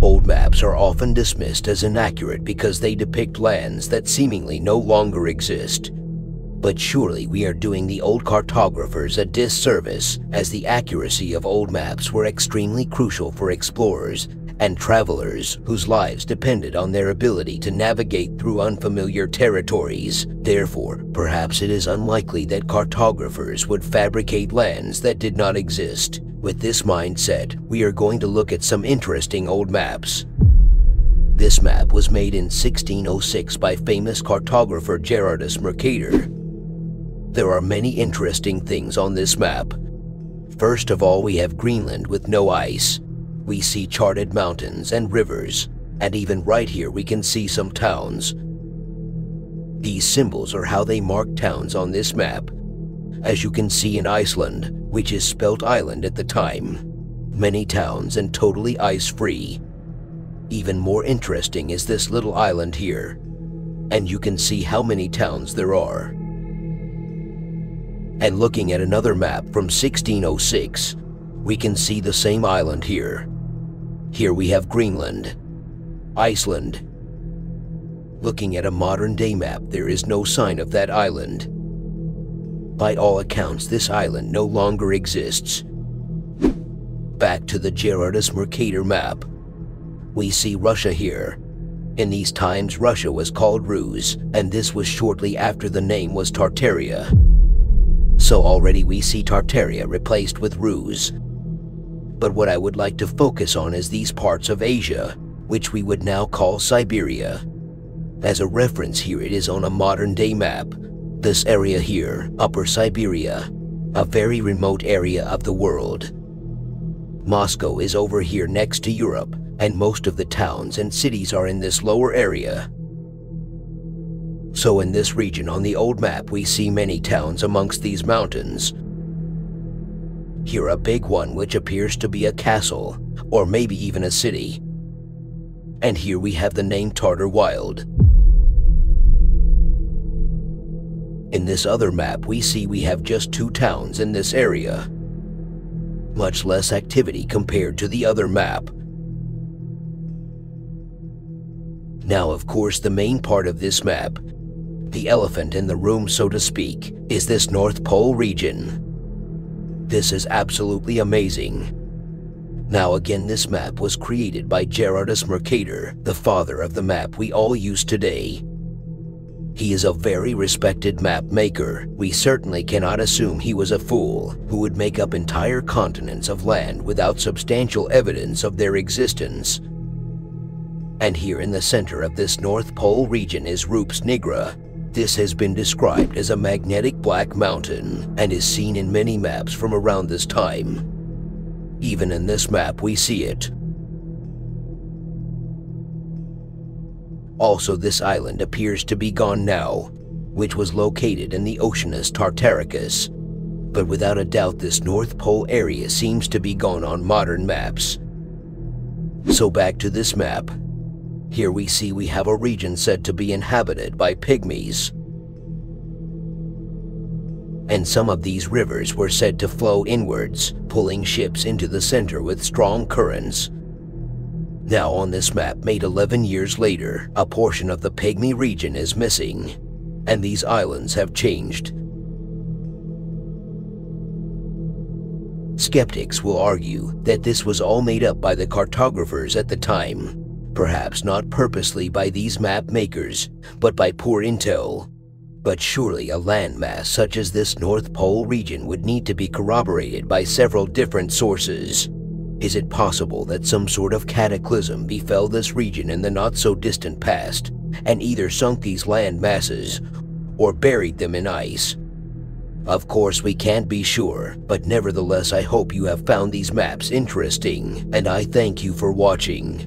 Old maps are often dismissed as inaccurate because they depict lands that seemingly no longer exist. But surely we are doing the old cartographers a disservice, as the accuracy of old maps were extremely crucial for explorers and travelers whose lives depended on their ability to navigate through unfamiliar territories. Therefore, perhaps it is unlikely that cartographers would fabricate lands that did not exist. With this mindset, we are going to look at some interesting old maps. This map was made in 1606 by famous cartographer Gerardus Mercator. There are many interesting things on this map. First of all, we have Greenland with no ice. We see charted mountains and rivers, and even right here we can see some towns. These symbols are how they mark towns on this map. As you can see in Iceland, which is spelt island at the time, many towns and totally ice-free. Even more interesting is this little island here, and you can see how many towns there are. And looking at another map from 1606, we can see the same island here. Here we have Greenland, Iceland. Looking at a modern-day map, there is no sign of that island. By all accounts, this island no longer exists. Back to the Gerardus Mercator map. We see Russia here. In these times, Russia was called Rus, and this was shortly after the name was Tartaria. So already we see Tartaria replaced with Rus. But what I would like to focus on is these parts of Asia, which we would now call Siberia. As a reference here, it is on a modern-day map. This area here, Upper Siberia, a very remote area of the world. Moscow is over here next to Europe, and most of the towns and cities are in this lower area. So in this region on the old map, we see many towns amongst these mountains. Here a big one which appears to be a castle, or maybe even a city. And here we have the name Tartar Wild. In this other map, we see we have just two towns in this area. Much less activity compared to the other map. Now, of course, the main part of this map, the elephant in the room, so to speak, is this North Pole region. This is absolutely amazing. Now again, this map was created by Gerardus Mercator, the father of the map we all use today. He is a very respected map maker. We certainly cannot assume he was a fool who would make up entire continents of land without substantial evidence of their existence. And here in the center of this North Pole region is Rupes Nigra. This has been described as a magnetic black mountain and is seen in many maps from around this time. Even in this map we see it. Also, this island appears to be gone now, which was located in the Oceanus Tartaricus. But without a doubt, this North Pole area seems to be gone on modern maps. So back to this map. Here we see we have a region said to be inhabited by pygmies. And some of these rivers were said to flow inwards, pulling ships into the center with strong currents. Now on this map made 11 years later, a portion of the pygmy region is missing, and these islands have changed. Skeptics will argue that this was all made up by the cartographers at the time. Perhaps not purposely by these map makers, but by poor intel. But surely a landmass such as this North Pole region would need to be corroborated by several different sources. Is it possible that some sort of cataclysm befell this region in the not-so-distant past, and either sunk these land masses or buried them in ice? Of course, we can't be sure, but nevertheless, I hope you have found these maps interesting, and I thank you for watching.